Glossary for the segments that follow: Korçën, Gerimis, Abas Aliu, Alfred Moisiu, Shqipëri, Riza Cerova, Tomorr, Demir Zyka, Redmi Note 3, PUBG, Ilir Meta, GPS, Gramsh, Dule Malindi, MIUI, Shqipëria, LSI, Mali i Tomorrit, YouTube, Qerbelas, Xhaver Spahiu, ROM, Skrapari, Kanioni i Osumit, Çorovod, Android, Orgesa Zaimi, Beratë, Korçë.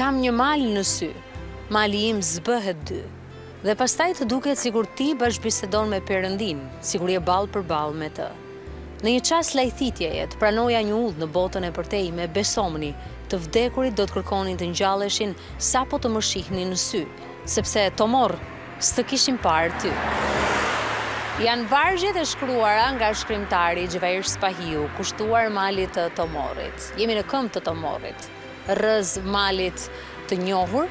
Kam një mal në sy, mali im zbëhet dy, dhe pastaj të duket sikur ti bashkëbisedon me Perëndin, sikur je ball për ball me të. Në një çast lajthitjeje, të pranoja një udhë në botën e përtej me besomni, të vdekurit do të kërkonin të ngjalleshin sapo të më shihnin në sy, sepse tomor s'të kishin parë ty. Janë vargjet e shkruara nga shkrimtari Xhaver Spahiu, kushtuar malit të Tomorrit. Jemi në këmbë të Tomorrit, rrëz malit të njohur,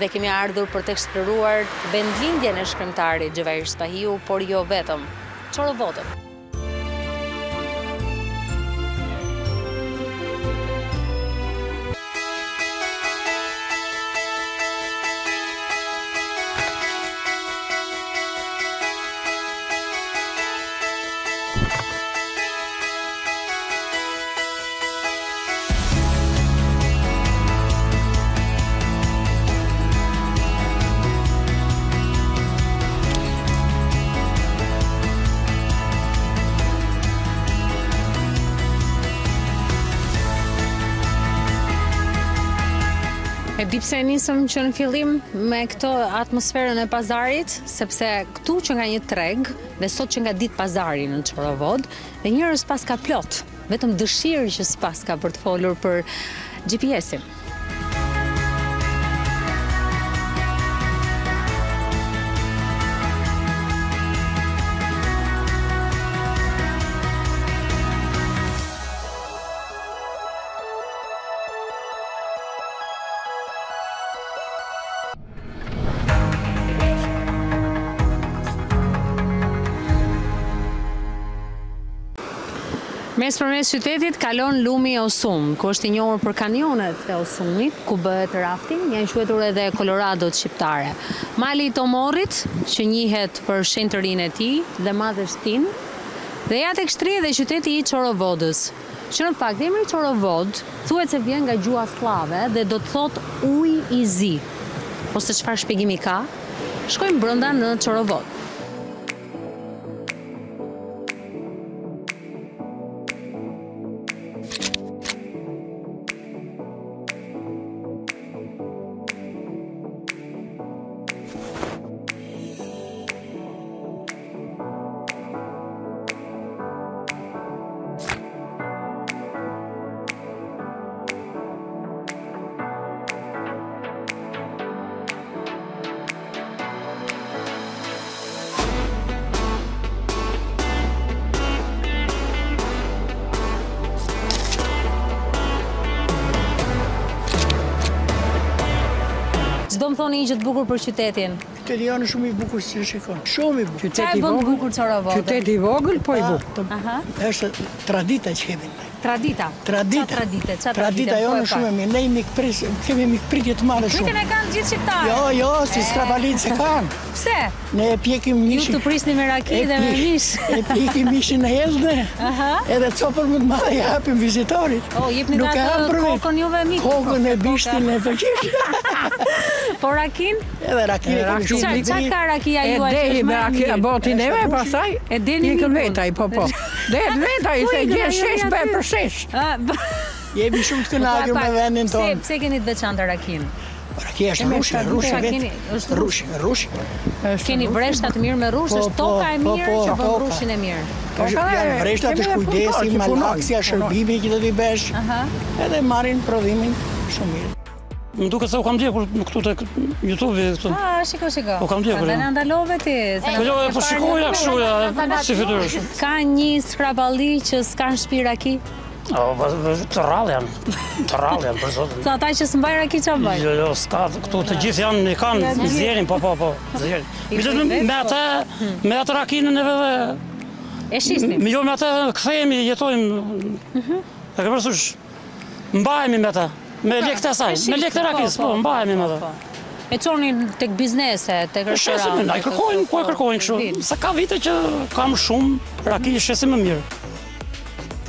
dhe kemi ardhur për të eksploruar vendlindjen e shkrimtarit Xhaver Spahiu, por jo vetëm, Çorovotën. Dipse nisëm që në fillim me këto atmosferën e pazarit, sepse këtu që nga një treg, dhe sot që nga ditë pazari në Çorovod, dhe njërës pas ka plot, vetëm dëshirë që s'pas ka për të folur për GPS-in. Mes përmes qytetit kalon Lumi Osum, ku është I njohur për kanionet e Osumit, ku bëhet rafting, janë quhetur edhe Koloradot shqiptare. Mali I Tomorrit, që njihet për shenjtërinë e tij dhe madhështinë, dhe ja tek shtrihet edhe qyteti I Çorovodës, që në fakt emri Çorovod thuhet se vjen nga gjua slave dhe do të thotë uji I zi. Ose çfarë shpjegimi ka? Shkojmë brenda në Çorovod. Thoni I gjithë bukur për qytetin? Qyteti janë shumë I bukur si shikon. Shumë I bukur. Qa e bëndë bukur Çorovod? Qyteti I vogël, po I bukur. Eshte tradita që kemi. Tradita? Tradita. Tradita janë shumë e mirë. Ne kemi mikpritje të madhe shumë. Mikpritjen e kanë gjithë shqiptarët? Jo, jo, si skrapalinë se kanë. Pse? Ne e pjekim mishin. Ju të prisni me raki dhe me mish. E pjekim mishin e heldëne, edhe copër më të madhe I hapim vizitorit. O, jepni da të kokën juve mikë. Kokën e bishtin e përqishë. Po rakin? Edhe rakin e kemi shumë mikë. Qa ka rakia ju a qështë me mirë? E dehi me botin e me, pasaj, jekën vetaj, po. Dehet vetaj, se gjithë shesh për shesh. Jemi shumë të kënaqur me vendin tonë. Pse keni të veçantë rakin? Rakia është rushe, rushe vetë. Rushe, rushe. Keni breshtat mirë me rushe, është toka e mirë që bën rushin e mirë. Janë breshtat është kujdesi, malaksia, shërbimi që të t'i besh. Edhe marin prodhimin shumë mirë. Më duke se u kam djekur këtu të YouTube-i. A, shiko. U kam djekur. Dhe në ndalove ti. Po shikoja këshuja, si fityrësh. Ka një skrapalli që s'kanë shpi raki? Të rallë janë. Të rallë janë, për zotë. Të ataj që s'mbaj raki që mbaj? Jo, s'ka. Këtu të gjithë janë, I kanë, zjerin, po. Me atë rakinën e vëve. E shisni? Jo, me atë këthejemi, jetojmë. E ke përsush, mbajemi me atë. Me lekët e saj, me lekët e rakis, po, mbajemi me dhe. E qonin të këbiznese, të kërshëram? Na I kërkojnë, ku e kërkojnë këshu. Se ka vite që kam shumë raki, shesim e mirë.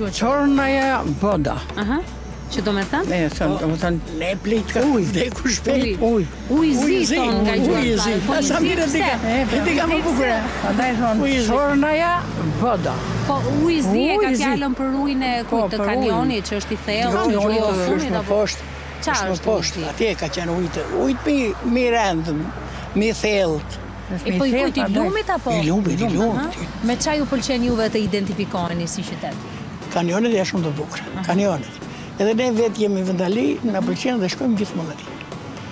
Qornaja boda. Që do me thënë? Ne plejtë ka ujë, dhe ku shpejtë ujë. Ujë zi, tonë nga gjurë. Ujë zi, pëse? E ti ka më bukure. Qornaja boda. Po ujë zi e ka fjallën për ujën e kujtë të kanioni që është I thellë, që është I thellë. Qa është ujti? Atje ka qenë ujtë. Ujtë mi rendëm, mi thellët. I po i lumit apo? I lumit, i lumit. Me qa ju pëlqen juve të identifikoni si qytet? Kanionet e shumë të bukra, kanionet. Edhe ne vetë jemi vëndali, në pëlqen dhe shkojmë gjithmonë atje.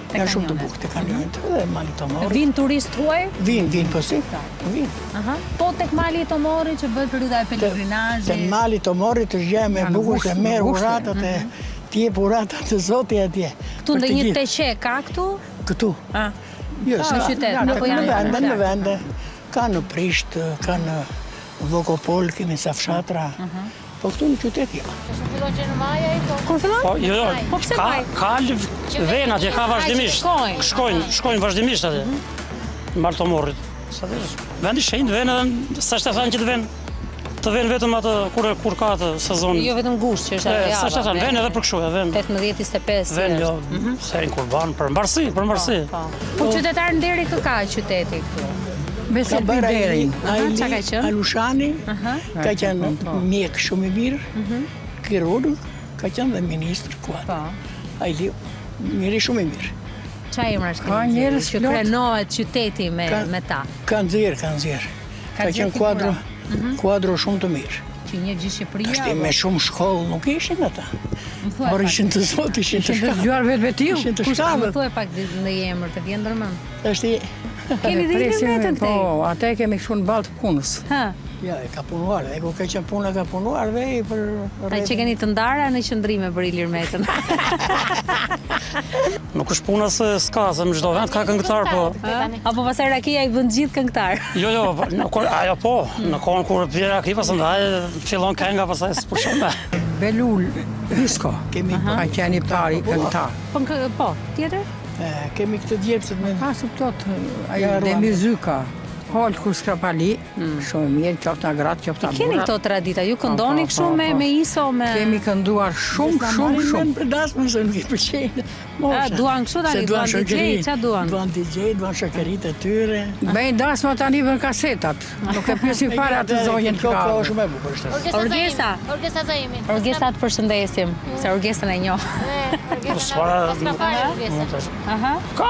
Nga shumë të bukë të kanionet dhe Mali i Tomorrit. Vinë turist huaj? Vinë, po si. Po tek Mali i Tomorrit që bëtë përruda e pelerinajit? Tek Mali i Tomorrit është gjemë me bukur se merë uratat e tje puratat të zoti atje. Këtu ndë një teqe ka këtu? Këtu. Jo, në vende. Ka në Prishtë, ka në Voskopoj, kemi Safshatra. Po këtu në qytet jam. Kërë fillon që në maja e to? Kërë fillon? Po, jo, ka vena që ka vazhdimisht. Shkojnë vazhdimisht atë. Mali i Tomorrit. Vendi shenjë, vena, sa shte thanë që të venë vetëm atë kur ka atë sezonë. Jo vetëm gusht që është atë java. Sa shte thanë, venë edhe për këshu, venë. 18-25. Venë, jo, shenjë kurban, për mbarësi, për mbarësi. Po qytetarë nderi kë ka qyteti këtu? Ka bërë Ajli, Alushani, ka qenë mjekë shumë i mirë, kirurg, ka qenë dhe ministrë kuatë. Ajli, njëri shumë i mirë. Qa imra është të njërës që prenohet qyteti me ta? Kanë zirë. Ka qenë kuadro shumë të mirë. Që një gjithë Shqipëria? Ashtë me shumë shkollë nuk ishin ata. Por ishin të zotë, ishin të shkallë. Gjuar vetë vetiu? Kushtë më thuaj pak në jemër të vjen dërmën? Kemi dhe i këmetën të tejë? Po, ate kemi këshu në balë të punës. Ja, e ka punuar, e ku keqen punë e ka punuar dhe i për... A që keni të ndara në qëndrime për i lirmetën? Nuk është puna se s'ka, se më gjdo vend ka këngëtar, po... Apo pasaj rakia i bënd gjithë këngëtar? Jo, ajo po, në kohën kur pje raki, pasën dhe aje fillon kënga, pasaj së përshome. Belul, isko, ka qeni pari këngëtar. Po, tjetër? Kemi këtë djepësit me... Asë pëtot, Demizyka, Holë kur Skrapali, shumë mirë, qoftë nga gratë, qoftë nga burat. Keni këto tradita, ju këndoni këshume, me iso, me... Kemi kënduar shumë. Në përdasme, se nuk i përqenë. Duan këshu tani, duan DJ, qa duan? Duan DJ, duan shëkërit e tyre. Bejnë dasme tani për kasetat, nuk e pjesim fare atë zonjën të kave. Orgesa? Orgesa zaimi. Orgesa të përshëndesim, se orgesën e njohë. Ka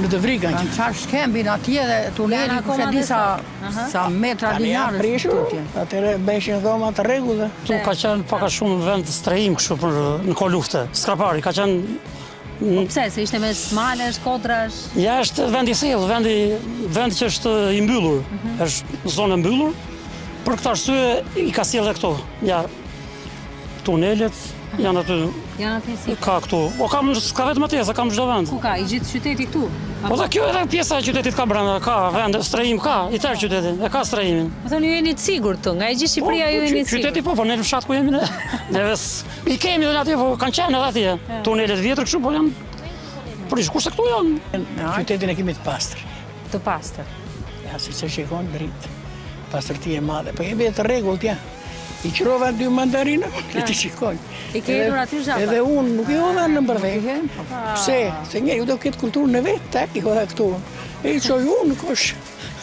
Në të vri kanë qenë. Qarë shkembin atje dhe tuneli kushe disa sa metra linjarës të tje. Atere beshin dhoma të regu dhe. Tu ka qenë paka shumë vend strehim këshu për në ko lufte. Skrapari ka qenë... Po pse, se ishte me smalesh, kodrash? Ja, është vendi silë, vendi që është i mbyllur. Është zonë mbyllur. Për këtë arsye, i ka sjellë dhe këto, tunelet, janë aty, ka këtu, o kam, s'ka vetëm atje, se kam çdo vend. Ku ka, i gjithë qyteti këtu? Po dhe kjo edhe pjesa e qytetit ka brenda, ka vende, strehim ka, i tërë qytetit, e ka strehimin. Po thënë, ju jeni të sigurt këtu, nga i gjithë Shqipëria ju jeni të sigurt. Qyteti po, ne në fshat ku jemi ne, i kemi dhe në atje, po kanë qenë edhe atje, tunelet vjetër këshu, po janë, për ishë, kurse këtu janë. Qytetin e kemi të pastër. Të pastër. Ja, si që shikon dritë. Pasërti e madhe, për jemi e të regullt, ja. I qërova dy mandarina, e të shikojnë. I kejnur aty zhapa? Edhe unë nuk i hodha në mbërvejnë. Pse? Se nje, ju do këtë kulturë në vetë, tak i hodha këtu. E i qoj unë, kosh.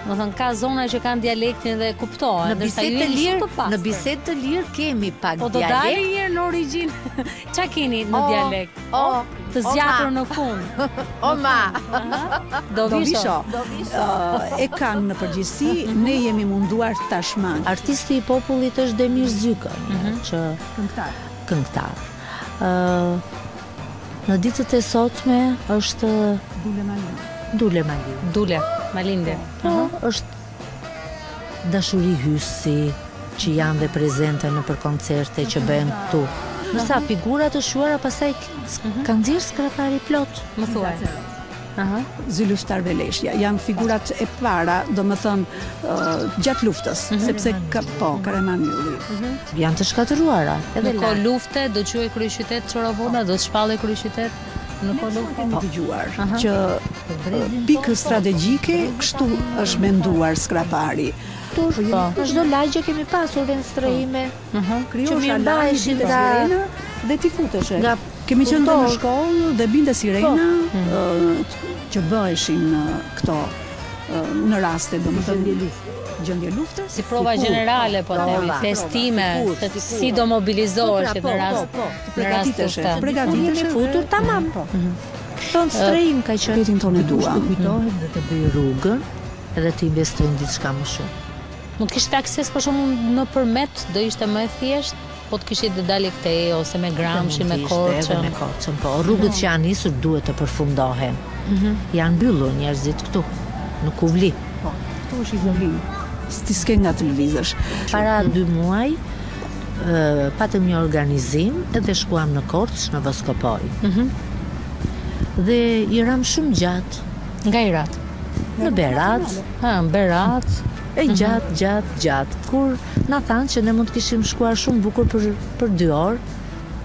Do thon ka zona që kanë dialektin dhe kuptohen, ndërsa ju lirë në bisedë të lirë kemi pak dialekt. Po do dalë një herë në origjinë. Ç'a keni në dialekt? O, të zgjatur në fund. O ma. Do visho. E kanë në përgjithësi, ne jemi munduar tashman. Artisti I popullit është Demir Zyka, që këngëtar. Në ditët e sotme është Dule Malinde. Është dashuri hysi që janë dhe prezente në për koncerte që bëhen këtu. Nërsa figurat të shuara pasaj kanë nxjerrë skrapari plot, më thuaj. Zyluftar Veleshja, janë figurat e para, domethënë gjatë luftës, sepse po, Kareman Mylli. Janë të shkatëruara. Në kohë lufte do të quhej kryeqytet Çorovoda, do të shpallej kryeqytet. Në kohë kemi dëgjuar që pikë strategjike kështu është menduar skrapari. Në çdo lagje kemi pasur venstrehime që mi mbajshin dhe ti futeshe. Kemi qenë në shkollë dhe binte sirena që bëheshin këto në raste domethënë gjendje lufte. Si prova generale, po themi, testime, si do mobilizoheshin në rast lufte. Përgatiteshe futur tamam. Ton strehim ka qenë vetin tonë duam. Kujtohet dhe të bëj rrugën edhe të investojmë diçka më shumë. Mund të kishte akses për shkakun në përmet, do ishte më e thjeshtë, po të kishit të dalë këtej ose me Gramshin, me Korçën. Po rrugët që janë nisur duhet të përfundohen. Janë mbyllur njerëzit këtu, në Kuvli. Po, këtu është izolim. Stiske nga televizorsh. Para 2 muaj patëm një organizim edhe shkuam në Korçë, në Voskopoj. Dhe I ram shumë gjatë. Nga I ratë? Në Beratë. Në Beratë. E gjatë. Kur na thanë që ne mund të kishim shkuar shumë bukur për 2 orë,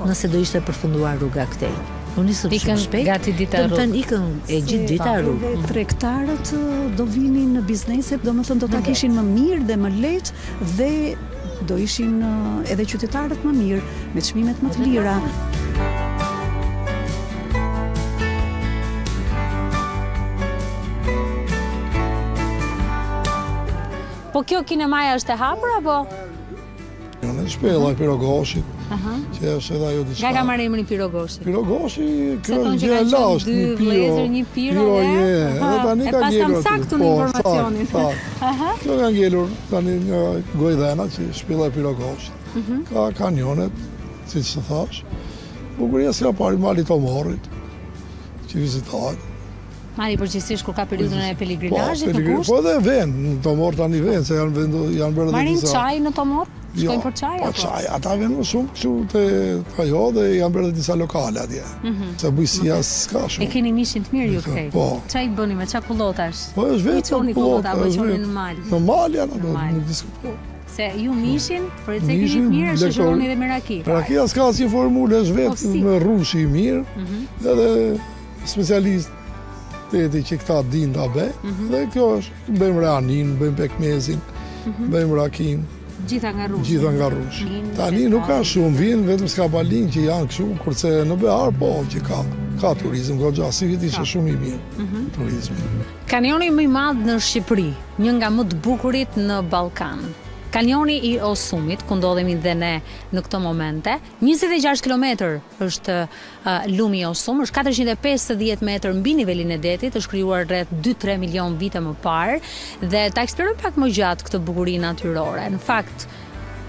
nëse do ishte përfunduar rruga këtej. Unë nisëm shumë shpejt, tëmëtën ikën e gjithë dita rrugë. Tregtarët do vinin në bizneset, do më thënë do ta kishin më mirë dhe më lehtë dhe do ishin edhe qytetarët më mirë, me çmimet më të lira. Po kjo kinemaja është e hapur apo? Në shpella I pirogoshit, që është edhe ajo diçka. Nga ka marrë emrin pirogoshi? Pirogoshi, kjo është gjë e lashtë, një piro, e pas kam saktë në informacionin. Kjo ka ngjelur tani një gojdhena, që shpella e pirogoshit. Ka kanionet, si që të thash. Bukuria skrapari Mali i Tomorrit, që vizitahet. Mali përgjithsisht kur ka periudën e peligrinazhit, në kusht? Po, edhe vend, në Tomor tani vend, se janë bërë dhe disa. Marrin çaj në Tomor? Shkojnë për çaj apo? Për çaj. Ata vënë shumë këtu te ajo dhe janë bërë disa lokale atje. Sa bujësia s'ka shumë. E keni mishin të mirë ju këtej. Po. Çaj bëni me çakullotash. Po është vetëm kullota apo çoni në mal. Në mal janë ato, nuk diskutoj. Se ju mishin, për e se keni të mirë, shëshoroni dhe me raki. Rakia s'ka asnjë formulë, është vetëm rrushi i mirë, edhe specialist që këta din ta be, dhe kjo është, bëjmë ranin, bëjmë pekmezin, bëjmë rakin. Gjitha nga rrush. Gjitha nga rrush. Tani nuk ka shumë vinë, vetëm skapalin që janë këshumë, kurse në Behar, po, që ka turizm, ka gjasi viti që shumë i mirë turizmi. Kanioni më i madh në Shqipëri, një nga më të bukurit në Ballkan. Kanioni i Osumit, ku ndodhemi dhe ne në këto momente, 26 km është Lumi Osum, është 450 metër mbi nivelin e detit, është krijuar rreth 2-3 milion vite më parë, dhe ta eksplorojmë pak më gjatë këtë bukurinë natyrore. Në fakt,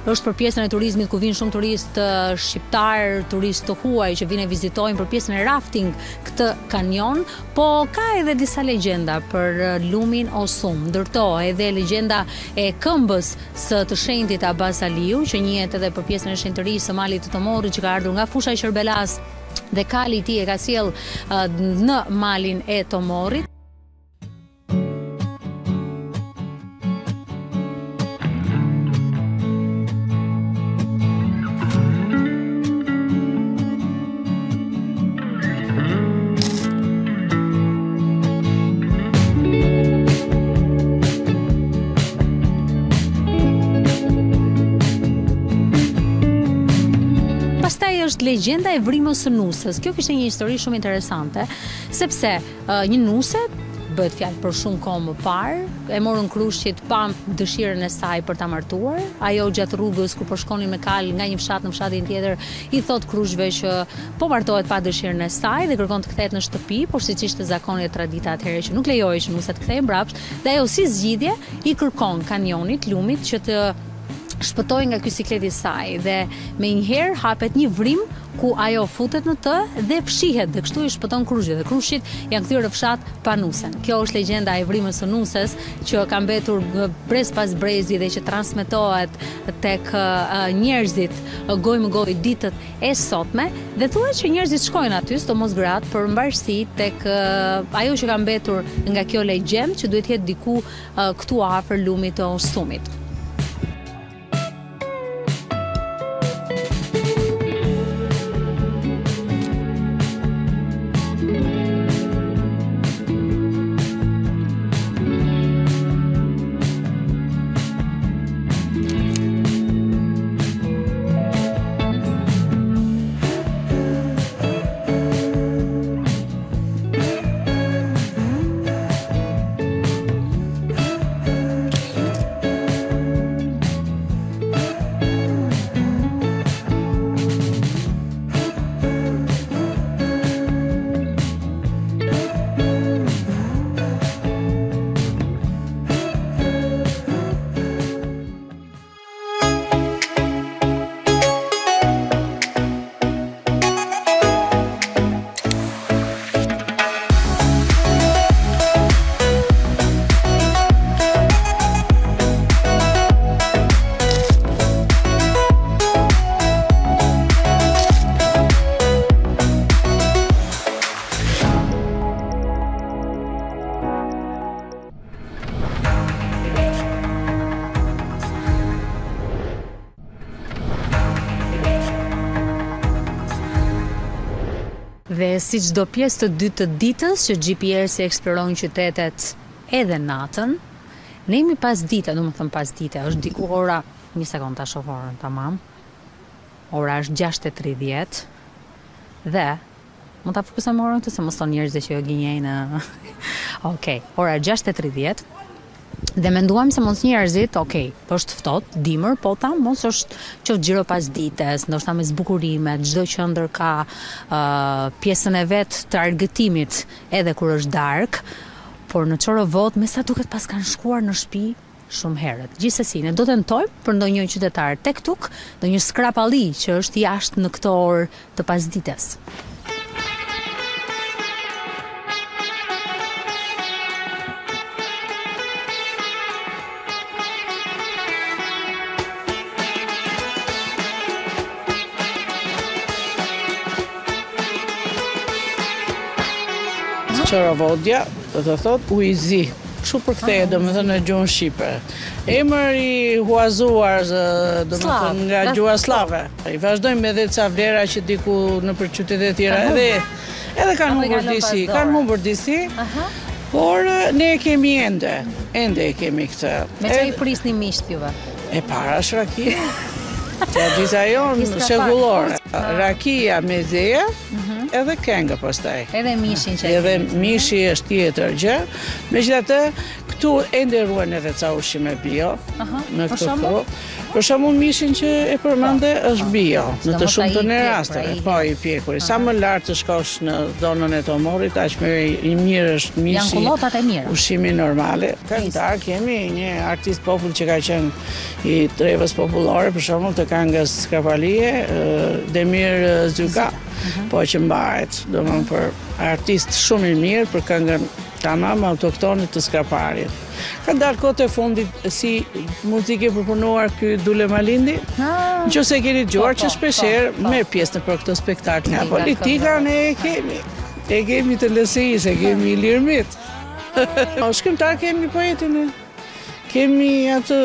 është për pjesën e turizmit ku vinë shumë turistë shqiptar, turistë të huaj që vinë e vizitojnë për pjesën e rafting këtë kanion, po ka edhe disa legjenda për Lumin Osum. Ndërtohet edhe legjenda e këmbës së të shenjtit Abas Aliu, që njihet edhe për pjesën e shenjtërisë së Malit të Tomorrit që ka ardhur nga fusha e Qerbelas dhe kali i tij e ka sjell në Malin e Tomorrit. Legjenda e vrimës së nusës. Kjo kishte një histori shumë interesante, sepse një nuse, bëhet fjalë për shumë kohë më parë, e morën Krushqit pa dëshirën e saj për ta martuar. Ajo gjatë rrugës kur po shkonin me kal nga një fshat në fshatin tjetër, i thot Krushve që po martohet pa dëshirën e saj dhe kërkon të kthehet në shtëpi, por siç ishte zakoni dhe tradita atëherë që nuk lejohej që nuset të kthehej mbrapsht, dhe ajo si zgjidhje i kërkon kanionit, lumit që të shpëtoj nga ky sikleti saj dhe me njëherë hapet një vrim ku ajo futet në të dhe fshihet dhe kështu i shpëton Krushit dhe Krushit janë kthyer në fshat pa nusen. Kjo është legjenda e vrimës së nusës që ka mbetur brez pas brezi dhe që transmetohet tek njerëzit gojë me gojë ditët e sotme dhe thuhet që njerëzit shkojnë aty sidomos gratë për mbarësi tek ajo që ka mbetur nga kjo legjend që duhet të jetë diku këtu afër Lumit të Osumit. Dhe si çdo pjesë të dytë të ditës që GPS-i eksploron qytetet edhe natën, ne jemi pas dite, domethënë pas dite, është diku ora, një sekond ta shoh orën tamam. Ora është 6:30 dhe mund ta fokusojmë orën këtu se mos thonë njerëz që jo gënjejnë. Okej, ora 6:30 dhe menduam se mos njerëzit, okej, është ftohtë, dimër, po ta mos është qoftë xhiro pas ditës, ndoshta me zbukurimet, çdo qendër ka pjesën e vet të argëtimit edhe kur është darkë, por në Çorovod me sa duket pas kanë shkuar në shtëpi shumë herët. Gjithsesi, ne do të tentojmë për ndonjë qytetar tek tuk, ndonjë skrapalli që është jashtë në këtë orë të pasdites. Çorovod, do të thot ujzi. Kështu përkthehet domethënë në gjuhën shqipe. Emër I huazuar domethënë nga gjuha slave. I vazhdojmë edhe ca vlera që diku nëpër qytete të tjera edhe kanë humbur disi. Por ne e kemi ende e kemi këtë. Me çfarë I prisni miqt juve? E para është rakia. Të disa janë shekullore. Rakia me zeja, edhe kënga pastaj. Edhe mishin që. Edhe mishi është tjetër gjë. Megjithatë, këtu e nderuan edhe ca ushqime bio në këtë kohë. Për shembull, mishin që e përmendë është bio, në të shumtën e rasteve, po I pjekur. Sa më lart të shkosh në zonën e Tomorrit, aq më I mirë është mishi. Janë kullotat e mira. Ushqimi normale. Këngëtar kemi një artist popull që ka qenë I trevës popullore, për shembull të këngës Skraparie, Demir Zyka. Po që mbahet, domthon për artist shumë I mirë për këngën tamam autoktone të Skraparit. Ka dalë kohët e fundit si muzikë përpunuar ky Dule Malindi. Nëse keni dëgjuar që shpesh herë merr pjesë në këtë spektakl nga politika ne kemi. E kemi të LSI-s, e kemi Ilirmit. O shkrimtar kemi poetin. Kemi atë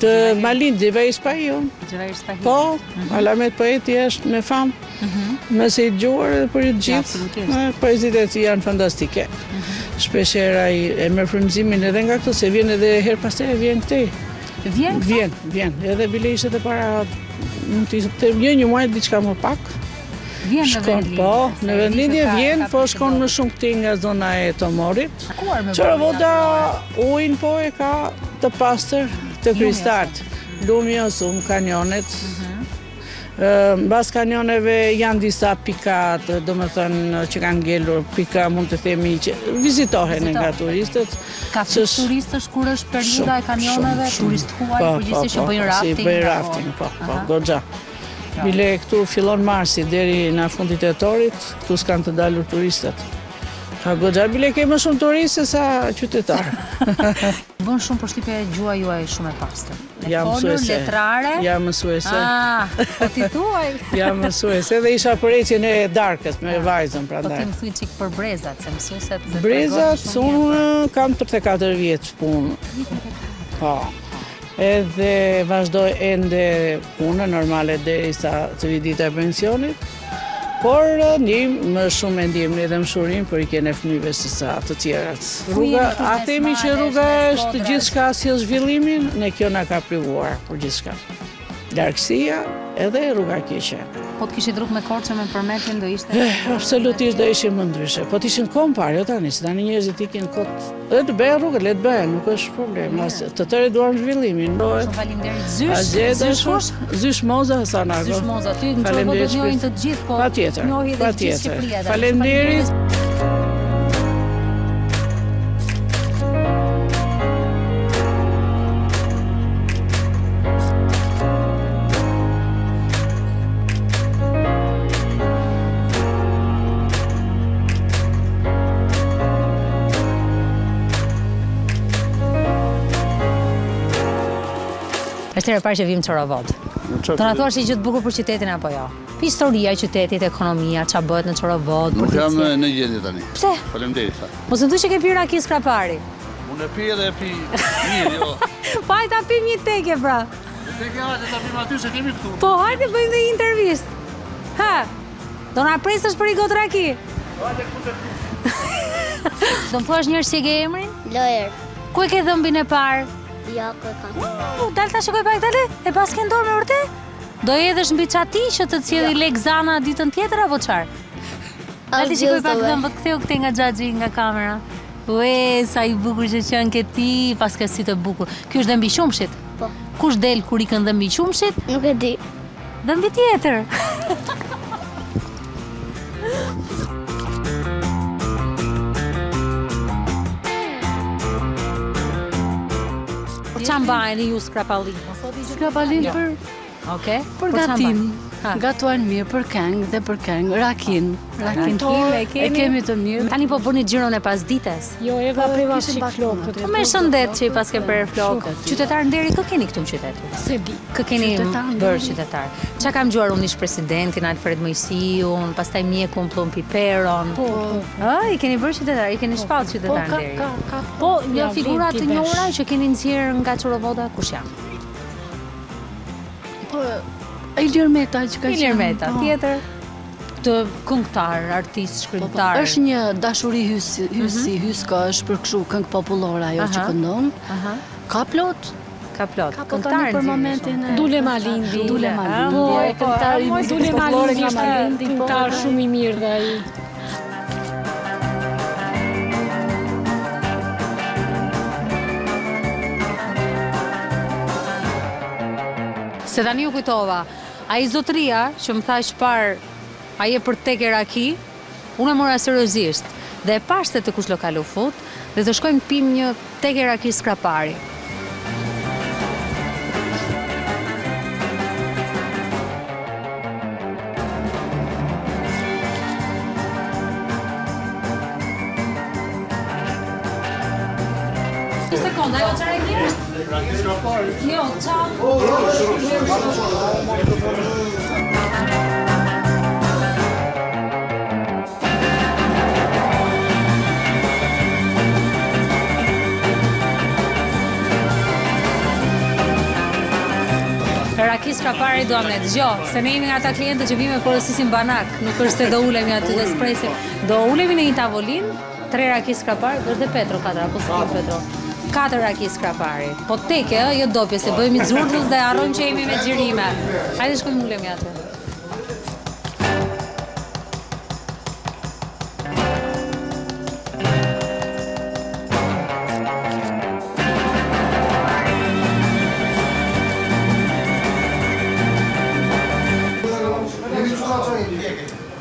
të Malin, Xhaver Spahiu. Xhaver Spahiu. Po, alamet poeti është me famë, nëse I gjuar edhe për I gjithë, poezitet janë fantastike. Shpeshera e merë frymëzimin edhe nga këto, se vjen edhe her pastaj vjen këtej. Vjen? Vjen, edhe bile ishte të para, një muaj diçka më pak. Vjen në vendlindje? Po, në vendlindje vjen, po shkon më shumë këti nga zona e Tomorrit. Çorovoda ujin po e ka të pastër të kristalt. Lumi Osum, kanionet. Bas kanioneve janë disa pikat, do më thënë që kanë ngelur, pika mund të themi që vizitohen nga turistët. Ka të turistës kur është periudha e kanioneve, turist huaj, përgjithsisht që bëjnë rafting. Si bëjnë rafting, po, goxha. Bile këtu fillon marsi deri në fundit e torit, këtu s'kan të dalur turistët. Ka goxha, bile ke më shumë turistë se sa qytetarë. Bënë shumë përshtypje gjua juaj shumë e pastër. Ja mësuese. Ja mësuese. Po ti thuaj. Ja mësuese dhe isha për ecjen e darkës me vajzën prandaj. Po ti më thuj çik për brezat, se mësueset. Brezat, unë kam 34 vjeç punë. Po. Edhe vazhdoj ende punën normale derisa të vi dita e pensionit. Por më shumë ndihmë dhe mëshurim për I kenë fëmijëve se sa të tjerat. A themi që rruga është gjithçka sjell zhvillimin, ne kjo na ka privuar për gjithçka. Largësia edhe rruga e keqe. Po të kishit rrugë me Korçën me përmetin do ishte? Absolutisht do ishim më ndryshe. Po të ishin kohë parë, jo tani, se tani njerëzit I kanë kohë. Edhe të bëjë rrugë, le të bëjë, nuk është problem. Të tjerë duan zhvillimin. Faleminderit Zysh. Zysh Moza Hasanago. Zysh Moza, ty në Çorovod do njohin të gjithë, po njohin edhe gjithë Shqipëria. Faleminderit. Është herë e parë që vim në Çorovod. Do na thuash gjë të bukur për qytetin apo jo? Historia e qytetit, ekonomia, çfarë bëhet në Çorovod, policia. Nuk jam në gjendje tani. Pse? Faleminderit. Mos më thuaj që ke pirë rakë Skrapari. Unë pi edhe pi mirë, jo. Po hajde ta pim një tekë pra. Tekë hajde ta pim aty se kemi këtu. Po hajde bëjmë një intervistë. Ha. Do na presësh për një gotë raki. Hajde këtu të pi. Do më thuash njëherë si e ke emrin? Lojer. Ku e ke dhëmbin e parë? Ja, ku e kam. Dal ta shikoj pak dale, e pas ke ndorë me urte? Do jedhesh mbi çati që të cilë I legzana ditën tjetër apo çfarë? Dal ti shikoj pak dhëmbët, ktheu këte nga xhaxhi nga kamera. Ue, sa I bukur që qënë ke ti, pas ke si të bukur. Ky është dhëmbi qumshit? Po. Kush del kur ikën dhëmbi qumshit? Nuk e di. Dhëmbi tjetër. Çambajnë ju Skrapalin. Skrapalin për gatim. gatuan mirë për këngë dhe për këngë, rakin. Rakin e kemi të mirë. Tani po bëni xhiron e pas ditës. Jo, Eva privat çik flokët. Po më shëndet që i paske për flokët. Qytetar nderi, kë keni këtu në qytet? Se di. Kë keni bërë qytetar? Çka kam dëgjuar unë ish presidentin Alfred Moisiun, pastaj mjekun Plum Piperon. Po. Ai keni bërë qytetar, i keni shpallë qytetar nderi. Po, një figura të njohura që keni nxjerr nga Çorovoda, kush janë? Ilir Meta që ka qenë. Meta, tjetër të këngëtar, artist, shkrimtar. Është një dashuri hyjsi, hyjska është për kështu këngë popullore ajo që këndon. Ka plot, ka plot. Këngëtar për momentin e Dule Malindi. Po, këngëtar Dule Malindi është këngëtar shumë i mirë dhe ai. Se tani ju kujtova, ai zotria që më thash parë, ai e për tek e raki, unë e mora seriozisht dhe e pash se te kush lokal u fut dhe të shkojmë pim një tek e raki Skrapari. Jo, ciao. Raki Shqipari duam ne dëgjoj, se ne jemi nga ata klientë që vinë me porosisin banak, nuk është se do ulemi aty dhe spresim. Do ulemi në një tavolinë, 3 raki Shqipar, është dhe Petro 4 apo s'ka Petro. 4 raki Skrapari. Po teke, jo dopje, se bëjmë I zurdhës dhe arrojmë që jemi me xhirime. Hajde shkojmë ulemi atë.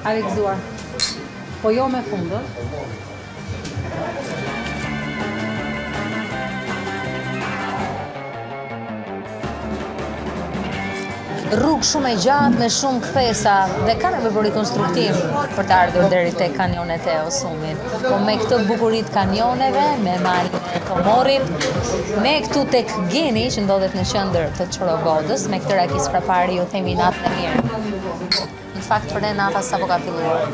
A vegzuar. Po jo me fundë. Rrugë shumë e gjatë me shumë kthesa dhe ka nevojë për rikonstruktiv për të ardhur deri tek kanionet e Osumit. Po me këtë bukurinë të kanioneve, me Malin e Tomorrit, ne këtu tek Geni që ndodhet në qendër të Çorovodës, me këtë raki Skrapari ju themi natë e mirë. Në fakt për ne nata sapo ka filluar.